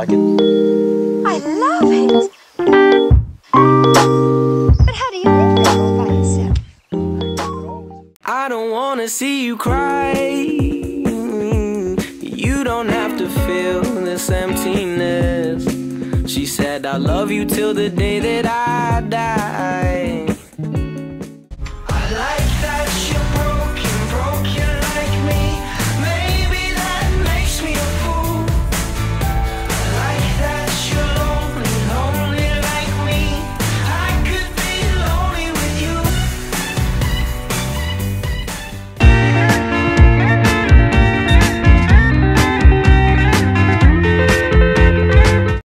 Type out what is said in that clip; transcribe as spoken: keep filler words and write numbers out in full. like it. I love it! But how do you live this all by yourself? I don't wanna see you cry. You don't have to feel this emptiness. She said I love you till the day that I die. I like